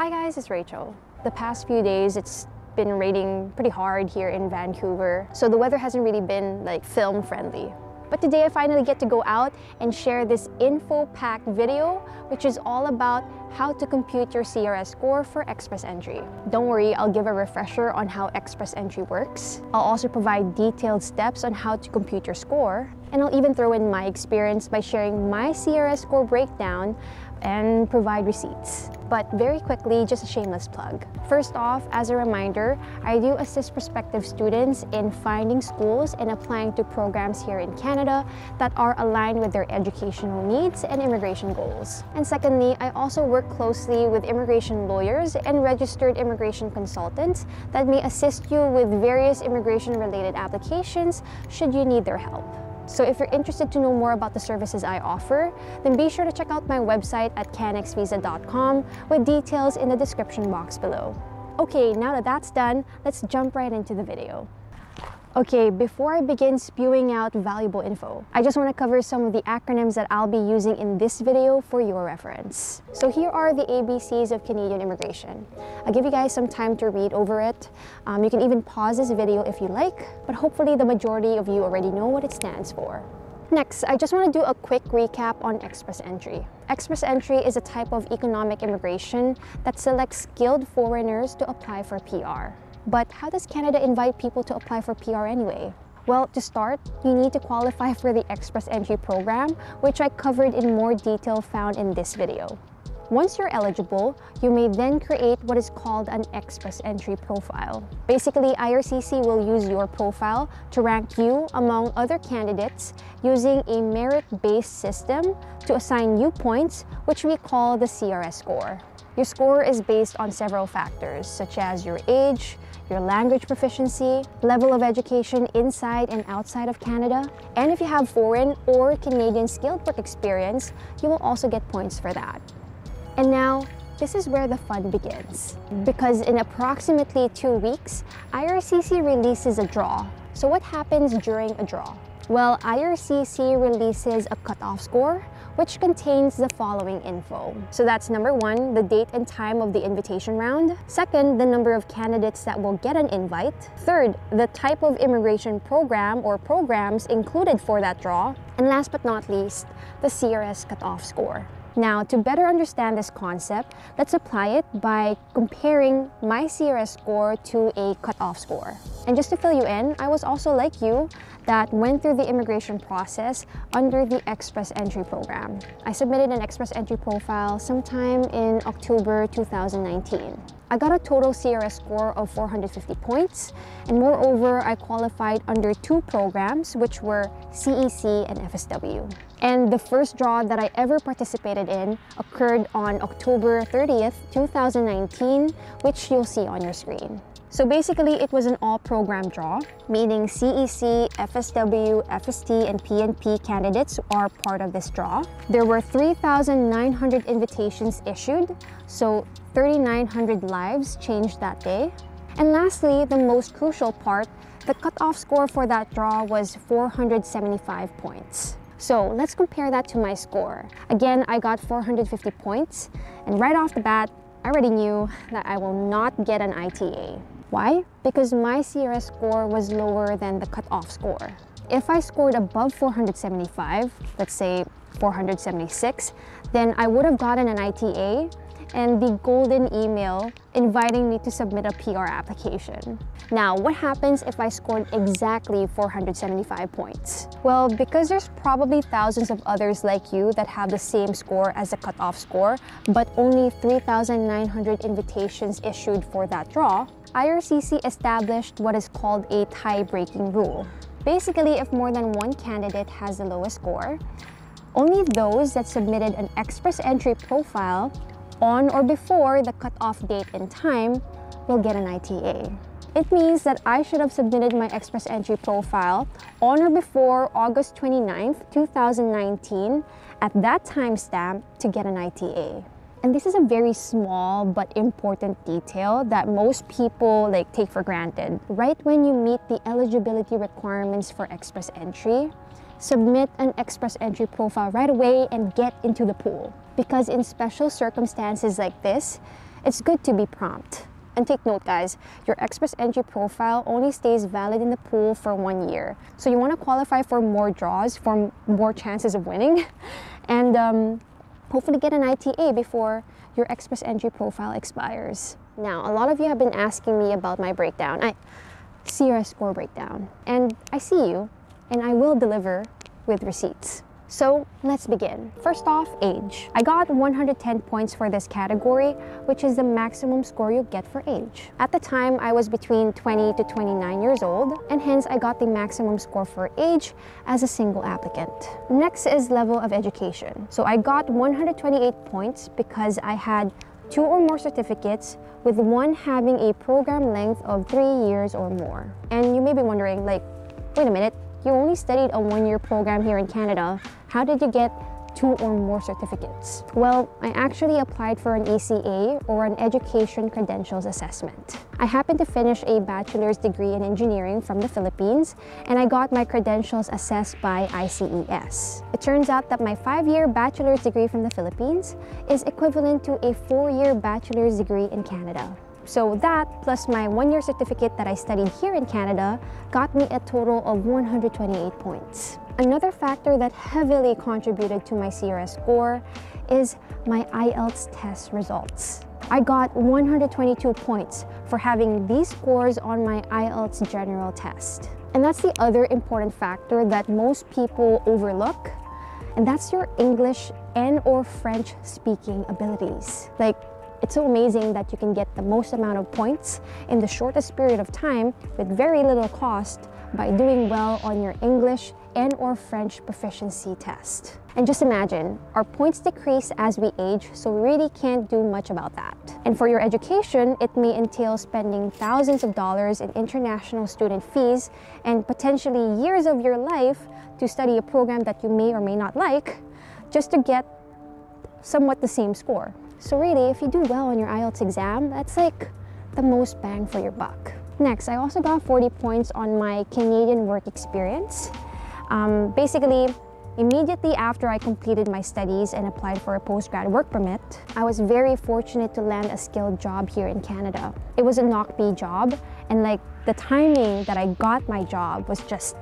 Hi guys, it's Rachel. The past few days it's been raining pretty hard here in Vancouver, so the weather hasn't really been like film friendly. But today I finally get to go out and share this info-packed video, which is all about how to compute your CRS score for Express Entry. Don't worry, I'll give a refresher on how Express Entry works. I'll also provide detailed steps on how to compute your score, and I'll even throw in my experience by sharing my CRS score breakdown and provide receipts. But very quickly, just a shameless plug. First off, as a reminder, I do assist prospective students in finding schools and applying to programs here in Canada that are aligned with their educational needs and immigration goals. And secondly, I also work closely with immigration lawyers and registered immigration consultants that may assist you with various immigration-related applications should you need their help. So if you're interested to know more about the services I offer, then be sure to check out my website at canxvisa.com with details in the description box below. Okay, now that that's done, let's jump right into the video. Okay, before I begin spewing out valuable info, I just want to cover some of the acronyms that I'll be using in this video for your reference. So here are the ABCs of Canadian immigration. I'll give you guys some time to read over it. You can even pause this video if you like, but hopefully the majority of you already know what it stands for. Next, I just want to do a quick recap on Express Entry. Express Entry is a type of economic immigration that selects skilled foreigners to apply for PR. But how does Canada invite people to apply for PR anyway? Well, to start, you need to qualify for the Express Entry program, which I covered in more detail found in this video. Once you're eligible, you may then create what is called an Express Entry profile. Basically, IRCC will use your profile to rank you among other candidates using a merit-based system to assign you points, which we call the CRS score. Your score is based on several factors, such as your age, your language proficiency, level of education inside and outside of Canada, and if you have foreign or Canadian skilled work experience, you will also get points for that. And now, this is where the fun begins. Because in approximately 2 weeks, IRCC releases a draw. So what happens during a draw? Well, IRCC releases a cutoff score, which contains the following info. So that's number one, the date and time of the invitation round. Second, the number of candidates that will get an invite. Third, the type of immigration program or programs included for that draw. And last but not least, the CRS cutoff score. Now, to better understand this concept, let's apply it by comparing my CRS score to a cutoff score. And just to fill you in, I was also like you that went through the immigration process under the Express Entry program. I submitted an Express Entry profile sometime in October 2019. I got a total CRS score of 450 points, and moreover, I qualified under 2 programs, which were CEC and FSW. And the first draw that I ever participated in occurred on October 30th, 2019, which you'll see on your screen. So basically, it was an all-program draw, meaning CEC, FSW, FST, and PNP candidates are part of this draw. There were 3,900 invitations issued, so 3,900 lives changed that day. And lastly, the most crucial part, the cutoff score for that draw was 475 points. So let's compare that to my score. Again, I got 450 points, and right off the bat, I already knew that I will not get an ITA. Why? Because my CRS score was lower than the cutoff score. If I scored above 475, let's say 476, then I would have gotten an ITA and the golden email inviting me to submit a PR application. Now, what happens if I scored exactly 475 points? Well, because there's probably thousands of others like you that have the same score as the cutoff score, but only 3,900 invitations issued for that draw, IRCC established what is called a tie-breaking rule. Basically, if more than one candidate has the lowest score, only those that submitted an Express Entry profile on or before the cutoff date and time will get an ITA. It means that I should have submitted my Express Entry profile on or before August 29th, 2019 at that timestamp to get an ITA. And this is a very small but important detail that most people take for granted. Right when you meet the eligibility requirements for Express Entry, submit an Express Entry profile right away and get into the pool. Because in special circumstances like this, It's good to be prompt. And take note, guys, your Express Entry profile only stays valid in the pool for 1 year. So you want to qualify for more draws, for more chances of winning, and hopefully get an ITA before your Express Entry profile expires. Now, a lot of you have been asking me about my breakdown, CRS score breakdown, and I see you, and I will deliver with receipts. So let's begin. First off, age. I got 110 points for this category, which is the maximum score you get for age. At the time, I was between 20 to 29 years old, and hence I got the maximum score for age as a single applicant. Next is level of education. So I got 128 points because I had 2 or more certificates, with one having a program length of 3 years or more. And you may be wondering, like, wait a minute, you only studied a 1-year program here in Canada. How did you get 2 or more certificates? Well, I actually applied for an ECA, or an Education Credentials Assessment. I happened to finish a bachelor's degree in engineering from the Philippines, and I got my credentials assessed by ICES. It turns out that my 5-year bachelor's degree from the Philippines is equivalent to a 4-year bachelor's degree in Canada. So that, plus my 1-year certificate that I studied here in Canada, got me a total of 128 points. Another factor that heavily contributed to my CRS score is my IELTS test results. I got 122 points for having these scores on my IELTS general test. And that's the other important factor that most people overlook, and that's your English and/or French speaking abilities. Like, it's so amazing that you can get the most amount of points in the shortest period of time with very little cost by doing well on your English and/or French proficiency test. And just imagine, our points decrease as we age, so we really can't do much about that. And for your education, it may entail spending thousands of dollars in international student fees and potentially years of your life to study a program that you may or may not like, just to get somewhat the same score. So really, if you do well on your IELTS exam, that's like the most bang for your buck. Next, I also got 40 points on my Canadian work experience. Basically, immediately after I completed my studies and applied for a postgrad work permit, I was very fortunate to land a skilled job here in Canada. It was a NOC job, and like, the timing that I got my job was just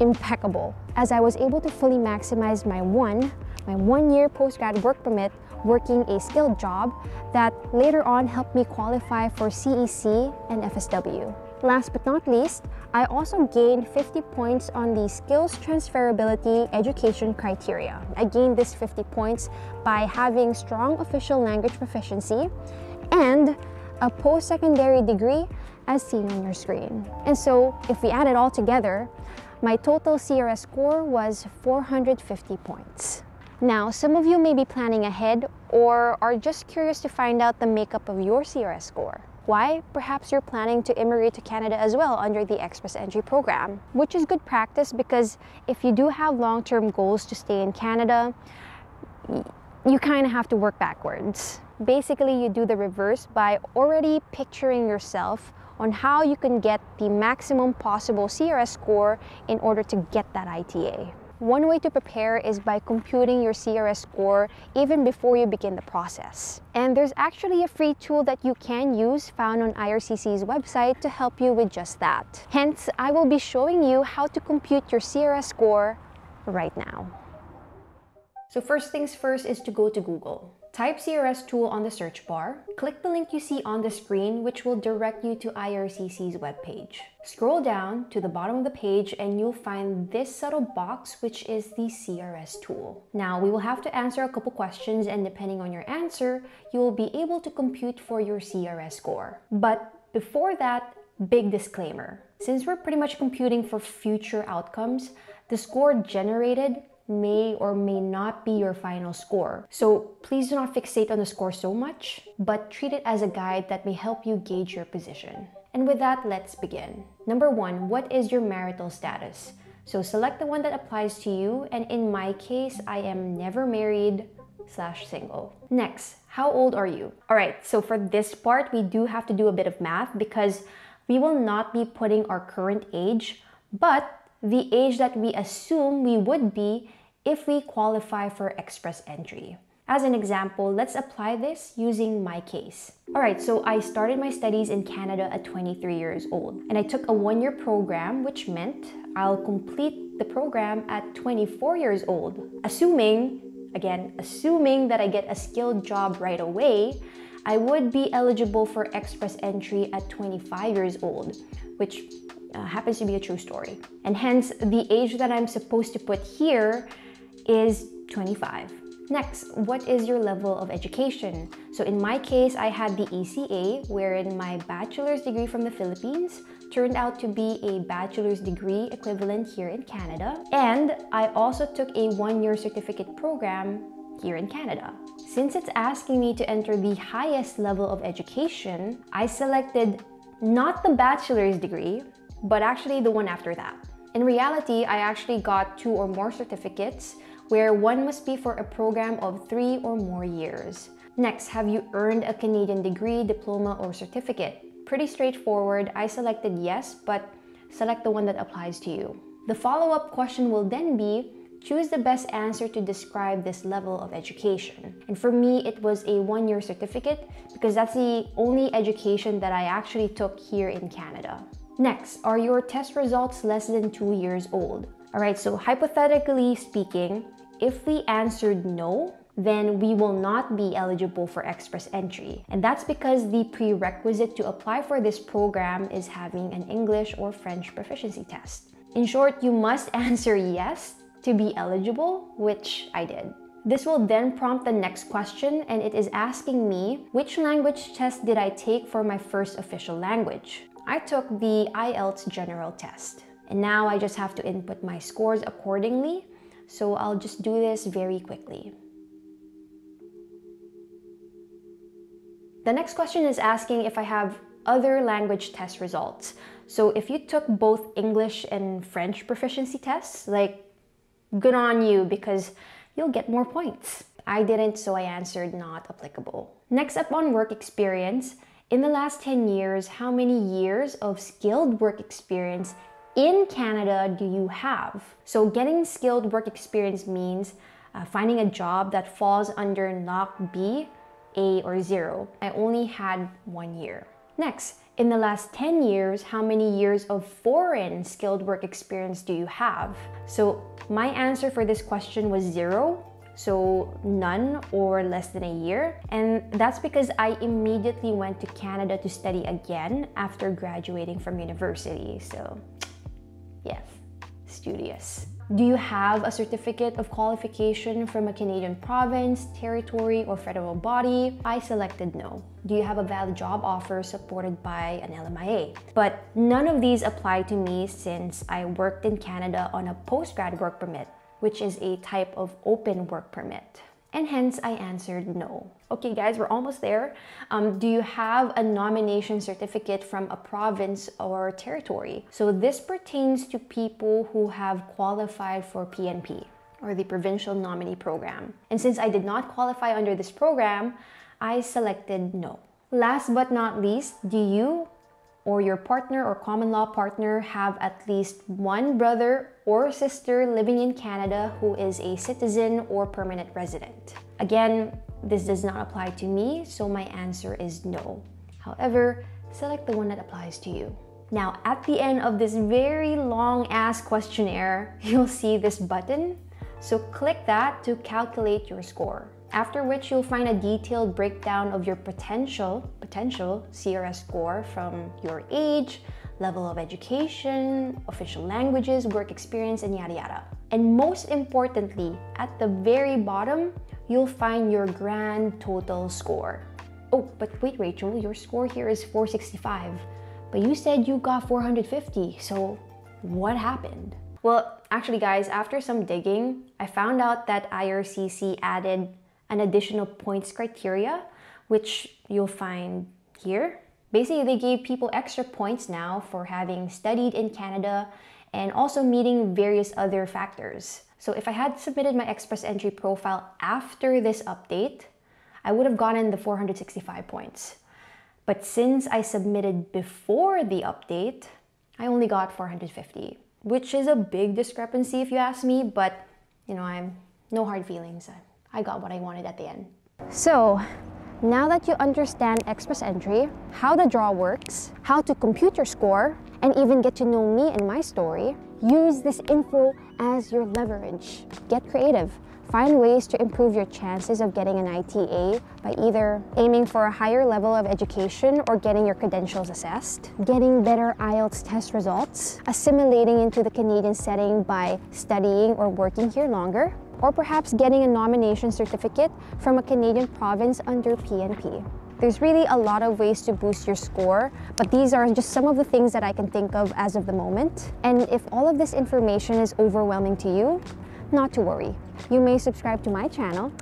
impeccable, as I was able to fully maximize my one-year postgrad work permit working a skilled job that later on helped me qualify for CEC and FSW. Last but not least, I also gained 50 points on the skills transferability education criteria. I gained this 50 points by having strong official language proficiency and a post-secondary degree as seen on your screen. And so if we add it all together, my total CRS score was 450 points. Now, some of you may be planning ahead or are just curious to find out the makeup of your CRS score. Why? Perhaps you're planning to immigrate to Canada as well under the Express Entry program, which is good practice because if you do have long-term goals to stay in Canada, you kind of have to work backwards. Basically, you do the reverse by already picturing yourself on how you can get the maximum possible CRS score in order to get that ITA. One way to prepare is by computing your CRS score even before you begin the process. And there's actually a free tool that you can use found on IRCC's website to help you with just that. Hence, I will be showing you how to compute your CRS score right now. So first things first is to go to Google. Type CRS tool on the search bar. Click the link you see on the screen, which will direct you to IRCC's webpage. Scroll down to the bottom of the page and you'll find this subtle box, which is the CRS tool. Now, we will have to answer a couple questions, and depending on your answer, you will be able to compute for your CRS score. But before that, big disclaimer. Since we're pretty much computing for future outcomes, the score generated may or may not be your final score. So please do not fixate on the score so much, but treat it as a guide that may help you gauge your position. And with that, let's begin. Number one, what is your marital status? So select the one that applies to you, and in my case, I am never married / single. Next, how old are you? All right, so for this part, we do have to do a bit of math because we will not be putting our current age, but the age that we assume we would be if we qualify for Express Entry. As an example, let's apply this using my case. Alright, so I started my studies in Canada at 23 years old, and I took a one-year program, which meant I'll complete the program at 24 years old. Assuming that I get a skilled job right away, I would be eligible for Express Entry at 25 years old, which happens to be a true story. And hence, the age that I'm supposed to put here is 25. Next, what is your level of education? So in my case, I had the ECA, wherein my bachelor's degree from the Philippines turned out to be a bachelor's degree equivalent here in Canada. And I also took a one-year certificate program here in Canada. Since it's asking me to enter the highest level of education, I selected not the bachelor's degree, but actually the one after that. In reality, I actually got two or more certificates, where one must be for a program of 3 or more years. Next, have you earned a Canadian degree, diploma, or certificate? Pretty straightforward. I selected yes, but select the one that applies to you. The follow-up question will then be, choose the best answer to describe this level of education. And for me, it was a one-year certificate because that's the only education that I actually took here in Canada. Next, are your test results less than 2 years old? All right, so hypothetically speaking, if we answered no, then we will not be eligible for Express Entry. And that's because the prerequisite to apply for this program is having an English or French proficiency test. In short, you must answer yes to be eligible, which I did. This will then prompt the next question, and it is asking me, which language test did I take for my first official language? I took the IELTS general test. And now I just have to input my scores accordingly. So I'll just do this very quickly. The next question is asking if I have other language test results. So if you took both English and French proficiency tests, like, good on you, because you'll get more points. I didn't, so I answered not applicable. Next up on work experience, in the last 10 years, how many years of skilled work experience in Canada do you have? So getting skilled work experience means finding a job that falls under NOC B, A, or 0. I only had 1 year. Next, in the last 10 years, how many years of foreign skilled work experience do you have? So my answer for this question was 0. So none or less than a year. And that's because I immediately went to Canada to study again after graduating from university. So yes, studious. Do you have a certificate of qualification from a Canadian province, territory, or federal body? I selected no. Do you have a valid job offer supported by an LMIA? But none of these apply to me since I worked in Canada on a post-grad work permit, which is a type of open work permit. And hence, I answered no. Okay guys, we're almost there. Do you have a nomination certificate from a province or territory? So this pertains to people who have qualified for PNP, or the Provincial Nominee Program. And since I did not qualify under this program, I selected no. Last but not least, do you or your partner or common law partner have at least one brother or sister living in Canada who is a citizen or permanent resident? Again, this does not apply to me, so my answer is no. However, select the one that applies to you. Now, at the end of this very long-ass questionnaire, you'll see this button. So click that to calculate your score, after which you'll find a detailed breakdown of your potential CRS score from your age, level of education, official languages, work experience, and yada yada. And most importantly, at the very bottom, you'll find your grand total score. Oh, but wait, Rachel, your score here is 465, but you said you got 450, so what happened? Well, actually guys, after some digging, I found out that IRCC added an additional points criteria, which you'll find here. Basically, they gave people extra points now for having studied in Canada and also meeting various other factors. So if I had submitted my Express Entry profile after this update, I would have gotten the 465 points. But since I submitted before the update, I only got 450, which is a big discrepancy if you ask me, but you know, no hard feelings. I got what I wanted at the end. So now that you understand Express Entry, how the draw works, how to compute your score, and even get to know me and my story, use this info as your leverage. Get creative. Find ways to improve your chances of getting an ITA by either aiming for a higher level of education or getting your credentials assessed, getting better IELTS test results, assimilating into the Canadian setting by studying or working here longer, or perhaps getting a nomination certificate from a Canadian province under PNP. There's really a lot of ways to boost your score, but these are just some of the things that I can think of as of the moment. And if all of this information is overwhelming to you, not to worry. You may subscribe to my channel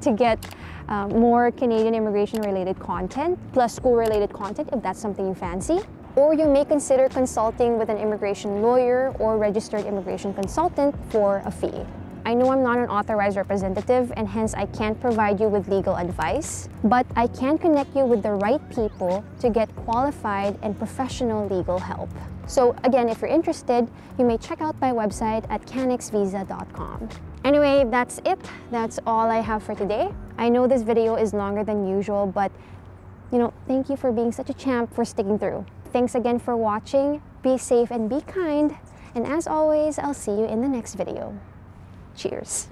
to get more Canadian immigration-related content, plus school-related content if that's something you fancy. Or you may consider consulting with an immigration lawyer or registered immigration consultant for a fee. I know I'm not an authorized representative and hence I can't provide you with legal advice, but I can connect you with the right people to get qualified and professional legal help. So again, if you're interested, you may check out my website at canxvisa.com. Anyway, that's it. That's all I have for today. I know this video is longer than usual, but you know, thank you for being such a champ for sticking through. Thanks again for watching. Be safe and be kind. And as always, I'll see you in the next video. Cheers.